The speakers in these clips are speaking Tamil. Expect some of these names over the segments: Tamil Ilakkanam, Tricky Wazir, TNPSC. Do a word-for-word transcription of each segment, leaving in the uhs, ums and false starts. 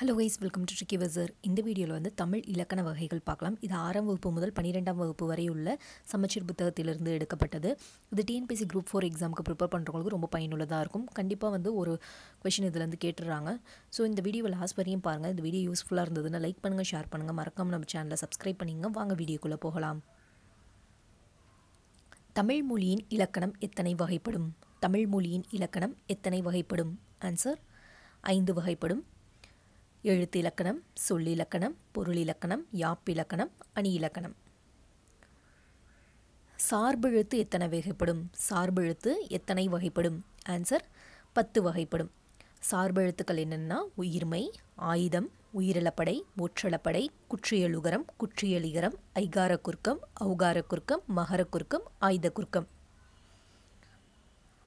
Hello guys, welcome to Tricky Wazir. In this video, we will Tamil Ilakkanam வகைகள் பார்க்கலாம். இது ஆறாம் வகுப்பு முதல் பன்னிரண்டாம் வகுப்பு வரை உள்ள சமச்சீர் புத்தகத்திலிருந்து எடுக்கப்பட்டது. இது T N P S C group four எக்ஸாம்க்கு prepare பண்றவங்களுக்கு ரொம்ப பயனுள்ளதா இருக்கும். கண்டிப்பா வந்து ஒரு क्वेश्चन இதுல இருந்து கேட்றாங்க. சோ இந்த வீடியோவை லாஸ்ட் வரையும் பாருங்க. இந்த வீடியோ யூஸ்ஃபுல்லா இருந்ததுன்னா லைக் பண்ணுங்க, ஷேர் பண்ணுங்க. மறக்காம நம்ம சேனலை subscribe பண்ணிங்க. வாங்க வீடியோக்குள்ள போகலாம். தமிழ் மொழியின் இலக்கணம் எத்தனை வகைப்படும்? தமிழ் மொழியின் இலக்கணம் எத்தனை வகைப்படும்? ஆன்சர் ஐந்து வகைப்படும். எழுத்து இலக்கணம், சொல்லி இலக்கணம், பொருள் இலக்கணம், யாப்பு இலக்கணம், அணி இலக்கணம். சார்பு எழுத்து எத்தனை வகைப்படும்? சார்பு எழுத்து எத்தனை வகைப்படும்? ஆன்சர் பத்து வகைப்படும். சார்பு எழுத்துக்கள் என்னன்னா உயிர்மை, ஆயுதம், உயிரிழப்படை, ஒற்றளப்படை, குற்றியலுகரம், குற்றியலிகரம், ஐகார குறுக்கம், ஔகார குறுக்கம், மகர குறுக்கம், ஆயுத குறுக்கம்.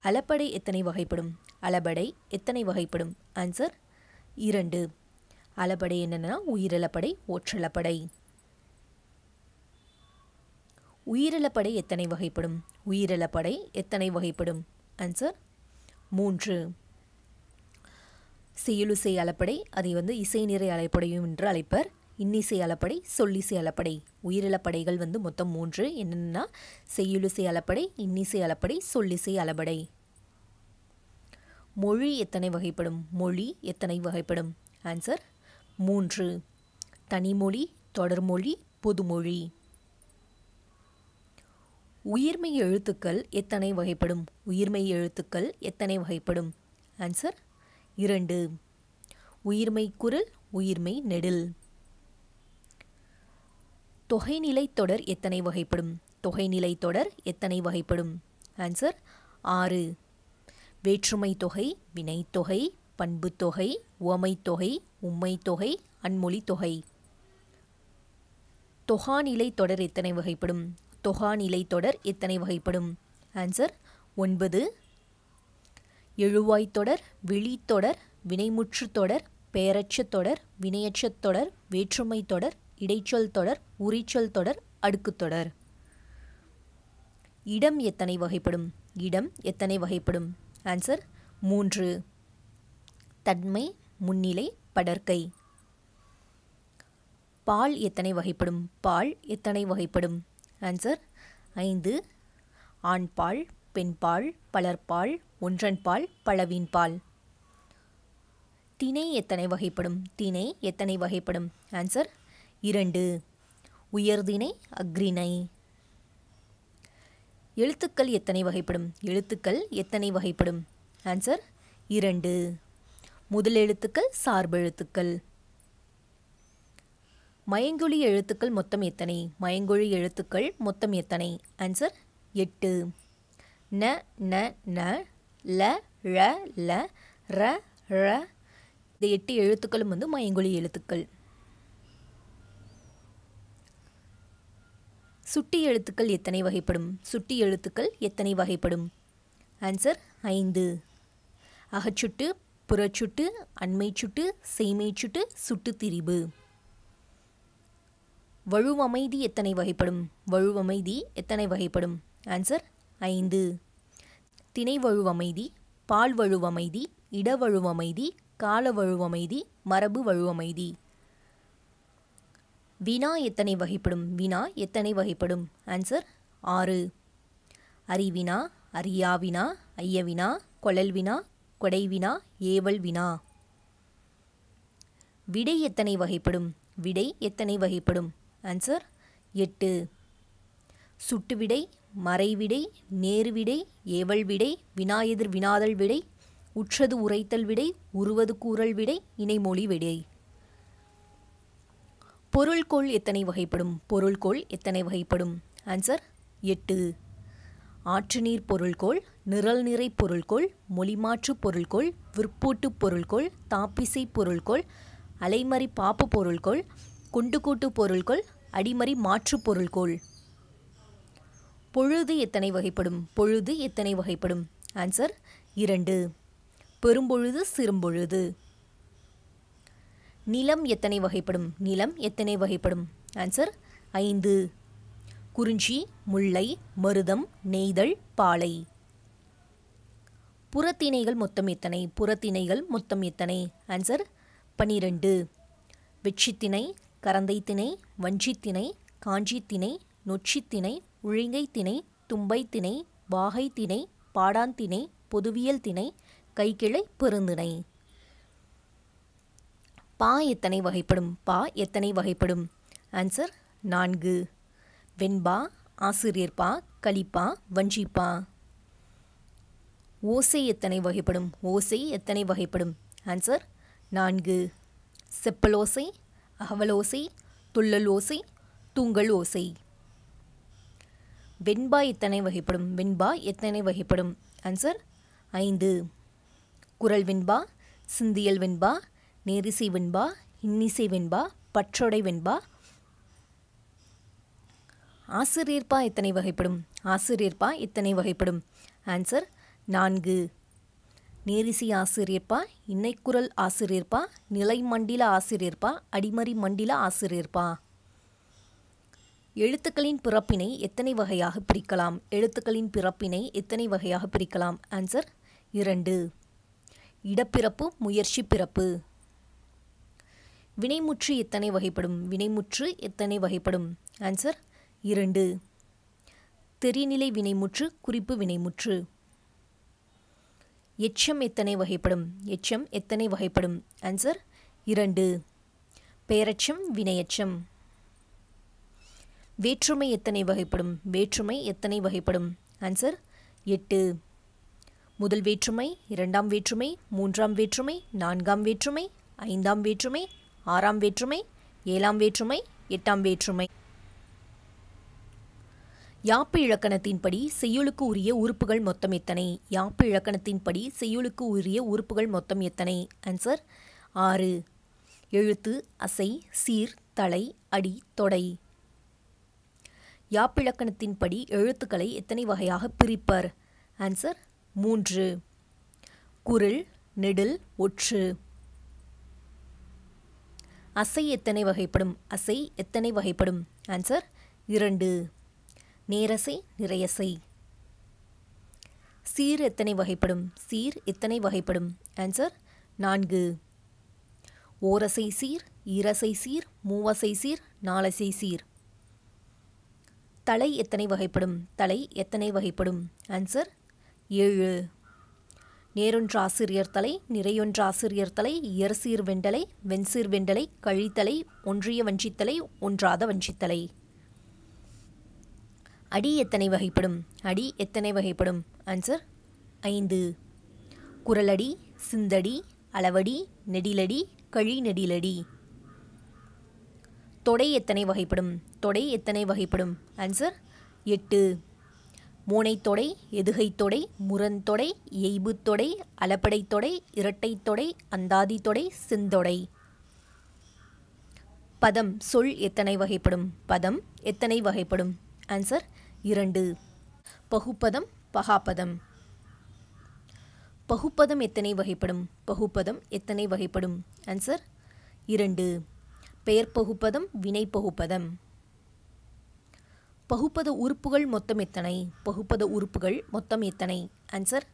அளப்படை எத்தனை வகைப்படும்? அளபடை எத்தனை வகைப்படும்? ஆன்சர் இரண்டு. அளபடை என்னன்னா உயிரிழப்படை, ஒற்றளப்படை. உயிரிழப்படை எத்தனை வகைப்படும்? உயிரிழப்படை எத்தனை வகைப்படும்? ஆன்சர் மூன்று. செயலுசை அளப்படை, அதை வந்து இசை நிறை அலைப்படையும் என்று அழைப்பர். இன்னிசை அளப்படை, சொல்லிசை அளப்படை. உயிரிழப்படைகள் வந்து மொத்தம் மூன்று. என்னென்னா செய்யுலுசை அளப்படை, இன்னிசை அளப்படை, சொல்லிசை அளபடை. மொழி எத்தனை வகைப்படும்? மொழி எத்தனை வகைப்படும்? ஆன்சர் மூன்று. தனிமொழி, தொடர்மொழி, பொதுமொழி. உயிர்மெய் எழுத்துக்கள் எத்தனை வகைப்படும்? உயிர்மெய் எழுத்துக்கள் எத்தனை வகைப்படும்? ஆன்சர் இரண்டு. உயிர்மெய் குரல், உயிர்மெய் நெடில். தொகைநிலை தொடர் எத்தனை வகைப்படும்? தொகைநிலை தொடர் எத்தனை வகைப்படும்? ஆன்சர் ஆறு. வேற்றுமை தொகை, வினைத்தொகை, பண்பு தொகை, உவமை தொகை, உம்மை தொகை, அன்மொழி தொகை. தொகாநிலை தொடர் எத்தனை வகைப்படும்? தொகாநிலை தொடர் எத்தனை வகைப்படும்? ஆன்சர் ஒன்பது. எழுவாய் தொடர், விழி தொடர், வினைமுற்று தொடர், பெயரச்ச தொடர், வினையச்ச தொடர், வேற்றுமை தொடர், இடைச்சொல் தொடர், உரிச்சொல் தொடர், அடுக்கு தொடர். இடம் எத்தனை வகைப்படும்? இடம் எத்தனை வகைப்படும்? ஆன்சர் மூன்று. தன்மை, முன்னிலை, படர்க்கை. பால் எத்தனை வகைப்படும்? பால் எத்தனை வகைப்படும்? ஆன்சர் ஐந்து. ஆண் பால், பெண் பால், பலர்பால், ஒன்றன் பால், பலவின் பால். திணை எத்தனை வகைப்படும்? திணை எத்தனை வகைப்படும்? ஆன்சர் இரண்டு. உயர்திணை, அக்ரிணை. எழுத்துக்கள் எத்தனை வகைப்படும்? எழுத்துக்கள் எத்தனை வகைப்படும்? ஆன்சர் இரண்டு. முதல் எழுத்துக்கள், சார்பு எழுத்துக்கள். மயங்கொழி எழுத்துக்கள் மொத்தம் எத்தனை? மயங்கொழி எழுத்துக்கள் மொத்தம் எத்தனை? ஆன்சர் எட்டு. ந, ந, ந, ல, ழ, ல, ர, ழ. இந்த எட்டு எழுத்துக்களும் வந்து மயங்கொழி எழுத்துக்கள். சுட்டி எழுத்துக்கள் எத்தனை வகைப்படும்? சுட்டி எழுத்துக்கள் எத்தனை வகைப்படும்? ஆன்சர் ஐந்து. அகச்சுட்டு, புறச்சுட்டு, அண்மை சுட்டு, செய்மை சுட்டு, சுட்டு திரிபு. வலுவமைதி எத்தனை வகைப்படும்? வலுவமைதி எத்தனை வகைப்படும்? ஆன்சர் ஐந்து. திணை வலுவமைதி, பால் வலுவமைதி, இட வலுவமைதி, கால வலுவமைதி, மரபு வலுவமைதி. வினா எத்தனை வகைப்படும்? வினா எத்தனை வகைப்படும்? ஆன்சர் ஆறு. அறிவினா, அறியாவினா, ஐயவினா, கொழல்வினா, கொடைவினா, ஏவல் வினா. விடை எத்தனை வகைப்படும்? விடை எத்தனை வகைப்படும்? ஆன்சர் எட்டு. சுட்டு விடை, மறைவிடை, நேருவிடை, ஏவல் விடை, வினாயெதிர் வினாதல் விடை, உற்றது உரைத்தல் விடை, உருவது கூறல் விடை, இணைமொழி விடை. பொருள்கோள் எத்தனை வகைப்படும்? பொருள்கோள் எத்தனை வகைப்படும்? ஆன்சர் எட்டு. ஆற்று நீர் பொருள்கோள், நிரல் நிறை பொருள்கோள், மொழிமாற்று பொருள்கோள், விற்பூட்டு பொருள்கோள், தாப்பிசை பொருள்கோள், அலைமறி பாப்பு பொருள்கோள், குண்டுகோட்டு பொருள்கோள், அடிமறி மாற்று பொருள்கோள். பொழுது எத்தனை வகைப்படும்? பொழுது எத்தனை வகைப்படும்? ஆன்சர் இரண்டு. பெரும்பொழுது, சிறும்பொழுது. நிலம் எத்தனை வகைப்படும்? நிலம் எத்தனை வகைப்படும்? ஆன்சர் ஐந்து. குறிஞ்சி, முல்லை, மருதம், நெய்தல், பாலை. புறத்திணைகள் மொத்தம் எத்தனை? புறத்திணைகள் மொத்தம் எத்தனை? ஆன்சர் பனிரெண்டு. வெட்சித்திணை, கரந்தைத்திணை, வஞ்சித்திணை, காஞ்சித்திணை, நொச்சித்திணை, உழிங்கைத்திணை, தும்பைத்திணை, வாகைத்திணை, பாடாந்திணை, பொதுவியல் திணை, கைக்கிளை பெருந்திணை. பா எத்தனை வகைப்படும்? பா எத்தனை வகைப்படும்? ஆன்சர் நான்கு. வெண்பா, ஆசிரியர் பா, கலிப்பா, வஞ்சிப்பா. ஓசை எத்தனை வகைப்படும்? ஓசை எத்தனை வகைப்படும்? ஆன்சர் நான்கு. செப்பலோசை, அகவலோசை, துள்ளல் ஓசை, தூங்கல் ஓசை. வெண்பா எத்தனை வகைப்படும்? வெண்பா எத்தனை வகைப்படும்? ஆன்சர் ஐந்து. குரல் வெண்பா, சிந்தியல் வெண்பா, நேரிசை வெண்பா, இன்னிசை வெண்பா, பற்றொடை வெண்பா. ஆசிரியர்பா எத்தனை வகைப்படும்? ஆசிரியர்பா எத்தனை வகைப்படும்? ஆன்சர் நான்கு. நேரிசை ஆசிரியர்பா, இணைக்குரல் ஆசிரியர்பா, நிலை மண்டில ஆசிரியர்பா, அடிமறி மண்டில ஆசிரியர்பா. எழுத்துக்களின் பிறப்பினை எத்தனை வகையாக பிரிக்கலாம்? எழுத்துக்களின் பிறப்பினை எத்தனை வகையாக பிரிக்கலாம்? ஆன்சர் இரண்டு. இடப்பிறப்பு, முயற்சி பிறப்பு. வினைமுற்று எத்தனை வகைப்படும்? வினைமுற்று எத்தனை வகைப்படும்? ஆன்சர் இரண்டு. தெரிநிலை வினைமுற்று, குறிப்பு வினைமுற்று. எச்சம் எத்தனை வகைப்படும்? எச்சம் எத்தனை வகைப்படும்? ஆன்சர் இரண்டு. பெயரச்சம், வினையச்சம். வேற்றுமை எத்தனை வகைப்படும்? வேற்றுமை எத்தனை வகைப்படும்? ஆன்சர் எட்டு. முதல் வேற்றுமை, இரண்டாம் வேற்றுமை, மூன்றாம் வேற்றுமை, நான்காம் வேற்றுமை, ஐந்தாம் வேற்றுமை, ஆறாம் வேற்றுமை, ஏழாம் வேற்றுமை, எட்டாம் வேற்றுமை. யாப்பு இலக்கணத்தின்படி செய்யுளுக்கு உரிய உறுப்புகள் மொத்தம் எத்தனை? யாப்பு இலக்கணத்தின்படி செய்யுளுக்கு உரிய உறுப்புகள் மொத்தம் எத்தனை? ஆன்சர் ஆறு. எழுத்து, அசை, சீர், தலை, அடி, தொடை. யாப்பு இலக்கணத்தின்படி எழுத்துக்களை எத்தனை வகையாக பிரிப்பர்? ஆன்சர் மூன்று. குறள், நெடில், ஒற்று. அசை எத்தனை வகைப்படும்? அசை எத்தனை வகைப்படும்? ஆன்சர் இரண்டு. நேரசை, நிறையசை. சீர் எத்தனை வகைப்படும்? சீர் எத்தனை வகைப்படும்? ஆன்சர் நான்கு. ஓரசை சீர், ஈரசை சீர், மூவசை சீர், நாலசை சீர். தலை எத்தனை வகைப்படும்? தலை எத்தனை வகைப்படும்? ஆன்சர் ஏழு. நேரொன்று ஆசிரியர் தலை, நிறையொன்று ஆசிரியர் தலை, இயற்சீர் வெண்டலை, வெண்சீர் வெண்டலை, கழித்தலை, ஒன்றிய வஞ்சித்தலை, ஒன்றாத வஞ்சித்தலை. அடி எத்தனை வகைப்படும்? அடி எத்தனை வகைப்படும்? ஆன்சர் ஐந்து. குரலடி, சிந்தடி, அளவடி, நெடிலடி, கழி நெடிலடி. தொடை எத்தனை வகைப்படும்? தொடை எத்தனை வகைப்படும்? ஆன்சர் எட்டு. மோனைத்தொடை, எதுகைத்தொடை, முரண்தொடை, எய்புத்தொடை, அளப்படைத்தொடை, இரட்டைத்தொடை, அந்தாதித்தொடை, செந்தொடை. பதம், சொல் எத்தனை வகைப்படும்? பதம் எத்தனை வகைப்படும்? ஆன்சர் இரண்டு. பகுப்பதம், பகாப்பதம். பகுப்பதம் எத்தனை வகைப்படும்? பகுப்பதம் எத்தனை வகைப்படும்? ஆன்சர் இரண்டு. பெயர் பகுப்பதம், வினை பகுப்பதம். பகுப்பத உறுப்புகள் மொத்தம் எத்தனை? பகுப்பத உறுப்புகள் மொத்தம் எத்தனை? ஆன்சர்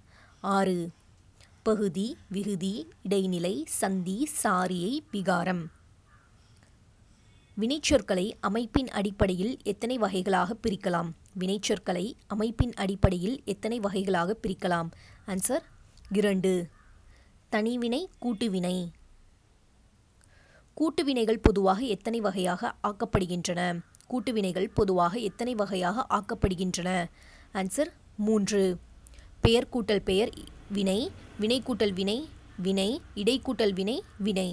ஆறு. பகுதி, விகுதி, இடைநிலை, சந்தி, சாரியை, விகாரம். வினைச்சொற்களை அமைப்பின் அடிப்படையில் எத்தனை வகைகளாக பிரிக்கலாம்? வினைச்சொற்களை அமைப்பின் அடிப்படையில் எத்தனை வகைகளாக பிரிக்கலாம்? ஆன்சர் இரண்டு. தனிவினை, கூட்டுவினை. கூட்டுவினைகள் பொதுவாக எத்தனை வகையாக ஆக்கப்படுகின்றன? கூட்டுவினைகள் பொதுவாக எத்தனை வகையாக ஆக்கப்படுகின்றன? ஆன்சர் மூன்று. பெயர் கூட்டல் பெயர் வினை, வினை கூட்டல் வினை வினை, இடைக்கூட்டல் வினை வினை.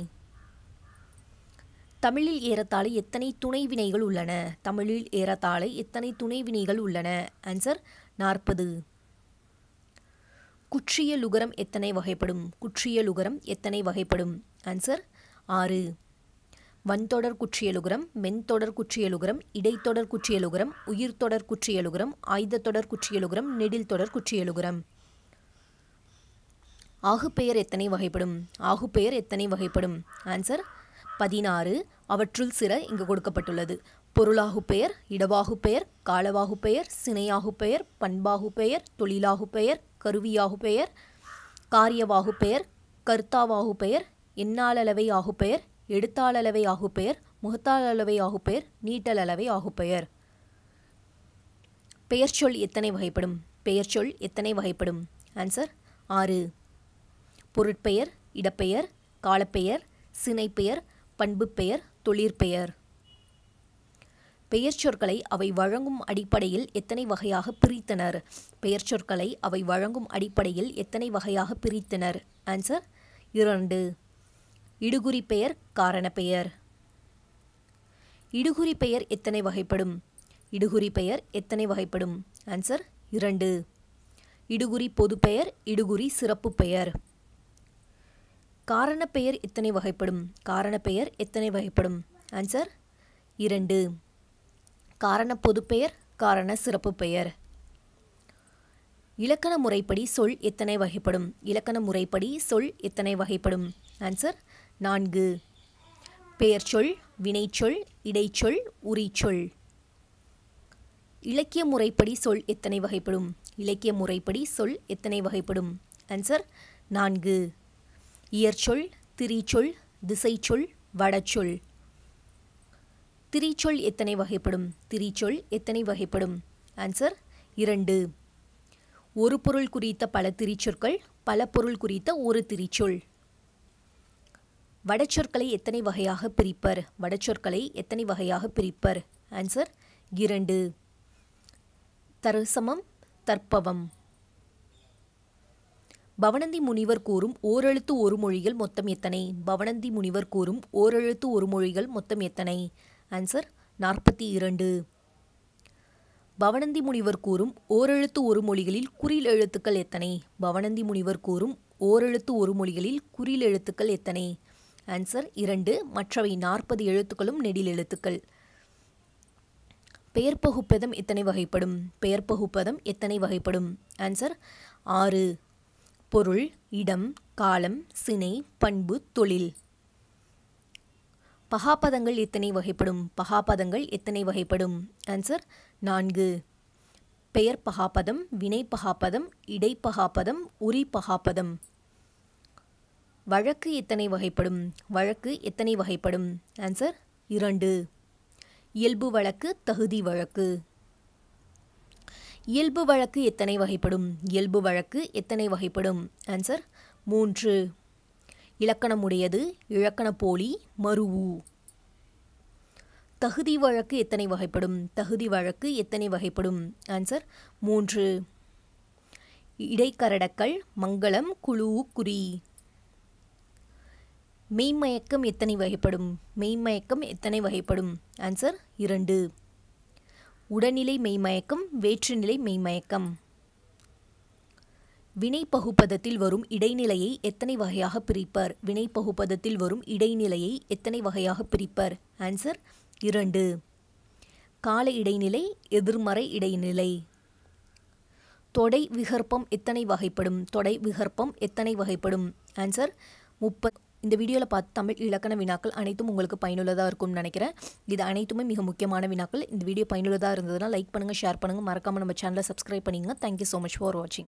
தமிழில் ஏறத்தாழ எத்தனை துணை வினைகள் உள்ளன? தமிழில் ஏறத்தாழ எத்தனை துணை வினைகள் உள்ளன? ஆன்சர் நாற்பது. குற்றிய லுகரம் எத்தனை வகைப்படும்? குற்றிய லுகரம் எத்தனை வகைப்படும்? ஆன்சர் ஆறு. வன்தொடர் குற்றியலுகரம், மென்தொடர் குற்றியலுகரம், இடைத்தொடர் குற்றியலுகரம், உயிர்தொடர் குற்றியலுகரம், ஆயுதத்தொடர் குற்றியலுகரம், நெடில் தொடர் குற்றியலுகரம். ஆகுப்பெயர் எத்தனை வகைப்படும்? ஆகுப்பெயர் எத்தனை வகைப்படும்? ஆன்சர் பதினாறு. அவற்றுள் சில இங்கு கொடுக்கப்பட்டுள்ளது. பொருளாகு பெயர், இடவாகு பெயர், காலவாகு பெயர், சினையாகு பெயர், பண்பாகு பெயர், தொழிலாகு பெயர், கருவியாகு பெயர், காரியவாகு பெயர், கர்த்தாவாகு பெயர், எண்ணாளளவை ஆகுப்பெயர், எடுத்தாளளவை ஆகுப்பெயர், முகத்தாளளவை ஆகுப்பெயர், நீட்டளளவை ஆகுப்பெயர். பெயர் சொல் எத்தனை வகைப்படும்? பெயர் சொல் எத்தனை வகைப்படும்? ஆன்சர் ஆறு. பொருட்பெயர், இடப்பெயர், காலப்பெயர், சினைப்பெயர், பண்பு பெயர், தொழிற்பெயர். பெயர் சொற்களை அவை வழங்கும் அடிப்படையில் எத்தனை வகையாக பிரித்தனர்? பெயர் சொற்களை அவை வழங்கும் அடிப்படையில் எத்தனை வகையாக பிரித்தனர்? ஆன்சர் இரண்டு. இடுகுறி பெயர், காரணப்பெயர். இடுகுறி பெயர் எத்தனை வகைப்படும்? இடுகுறி பெயர் எத்தனை வகைப்படும்? ஆன்சர் இரண்டு. இடுகுறி பொதுப்பெயர், இடுகுறி சிறப்பு பெயர். காரணப்பெயர் எத்தனை வகைப்படும்? காரணப்பெயர் எத்தனை வகைப்படும்? ஆன்சர் இரண்டு. காரண பொதுப்பெயர், காரண சிறப்பு பெயர். இலக்கண முறைப்படி சொல் எத்தனை வகைப்படும்? இலக்கண முறைப்படி சொல் எத்தனை வகைப்படும்? ஆன்சர் நான்கு. பெயர் சொல், வினைச்சொல், இடைச்சொல், உரிச்சொல். இலக்கிய முறைப்படி சொல் எத்தனை வகைப்படும்? இலக்கிய முறைப்படி சொல் எத்தனை வகைப்படும்? ஆன்சர் நான்கு. இயற்சொல், திரிச்சொல், திசைச்சொல், வடச்சொல். திரிச்சொல் எத்தனை வகைப்படும்? திரிச்சொல் எத்தனை வகைப்படும்? ஆன்சர் இரண்டு. ஒரு பொருள் குறித்த பல திரிச்சொற்கள், பல பொருள் குறித்த ஒரு திரிச்சொல். வடச்சொற்களை எத்தனை வகையாக பிரிப்பர்? வடச்சொற்களை எத்தனை வகையாக பிரிப்பர்? ஆன்சர் இரண்டு. தருசமம், தற்பவம். பவணந்தி முனிவர் கூறும் ஓரெழுத்து ஒரு மொழிகள் மொத்தம் எத்தனை? பவணந்தி முனிவர் கூறும் ஓரெழுத்து ஒரு மொழிகள் மொத்தம் எத்தனை? ஆன்சர் நாற்பத்தி இரண்டு. பவணந்தி முனிவர் கூறும் ஓரெழுத்து ஒரு மொழிகளில் குறில் எழுத்துக்கள் எத்தனை? பவணந்தி முனிவர் கூறும் ஓரெழுத்து ஒரு மொழிகளில் குறில் எழுத்துக்கள் எத்தனை? ஆன்சர் இரண்டு. மற்றவை நாற்பது எழுத்துக்களும் நெடில் எழுத்துக்கள். பெயர் பகுப்பதம் எத்தனை வகைப்படும்? பெயர் பகுப்பதம் எத்தனை வகைப்படும்? ஆன்சர் ஆறு. பொருள், இடம், காலம், சினை, பண்பு, தொழில். பகாபதங்கள் எத்தனை வகைப்படும்? பகாபதங்கள் எத்தனை வகைப்படும்? ஆன்சர் நான்கு. பெயர் பகாபதம், வினை பகாபதம், இடை பகாபதம், உரி பகாபதம். வழக்கு எத்தனை வகைப்படும்? வழக்கு எத்தனை வகைப்படும்? ஆன்சர் இரண்டு. இயல்பு வழக்கு, தகுதி வழக்கு. இயல்பு வழக்கு எத்தனை வகைப்படும்? இயல்பு வழக்கு எத்தனை வகைப்படும்? ஆன்சர் மூன்று. இலக்கணமுடையது, இலக்கண போலி, மருவு. தகுதி வழக்கு எத்தனை வகைப்படும்? தகுதி வழக்கு எத்தனை வகைப்படும்? ஆன்சர் மூன்று. இடைக்கரடக்கள், மங்களம், குழு, குறி. மெய்மயக்கம் எத்தனை வகைப்படும்? மெய்மயக்கம் எத்தனை வகைப்படும்? ஆன்சர் இரண்டு. உடனிலை மெய்மயக்கம், வேற்றுநிலை மெய்மயக்கம். வினை பகுப்பதத்தில் வரும் இடைநிலையை எத்தனை வகையாக பிரிப்பர்? வினை பகுப்பதத்தில் வரும் இடைநிலையை எத்தனை வகையாக பிரிப்பர்? ஆன்சர் இரண்டு. கால இடைநிலை, எதிர்மறை இடைநிலை. தொடை விகற்பம் எத்தனை வகைப்படும்? தொடை விகற்பம் எத்தனை வகைப்படும்? ஆன்சர் முப்பது. இந்த வீடியோவில் பார்த்து தமிழ் இலக்கண வினாக்கள் அனைத்தும் உங்களுக்கு பயனுள்ளதாக இருக்கும்னு நினைக்கிறேன். இது அனைத்துமே மிக முக்கியமான வினாக்கள். இந்த வீடியோ பயனுள்ளதாக இருந்ததுன்னா லைக் பண்ணுங்கள், ஷேர் பண்ணுங்கள், மறக்காமல் நம்ம சேனலை சப்ஸ்கிரைப் பண்ணிங்க. தேங்க்யூ ஸோ மச் ஃபார் வாட்சிங்.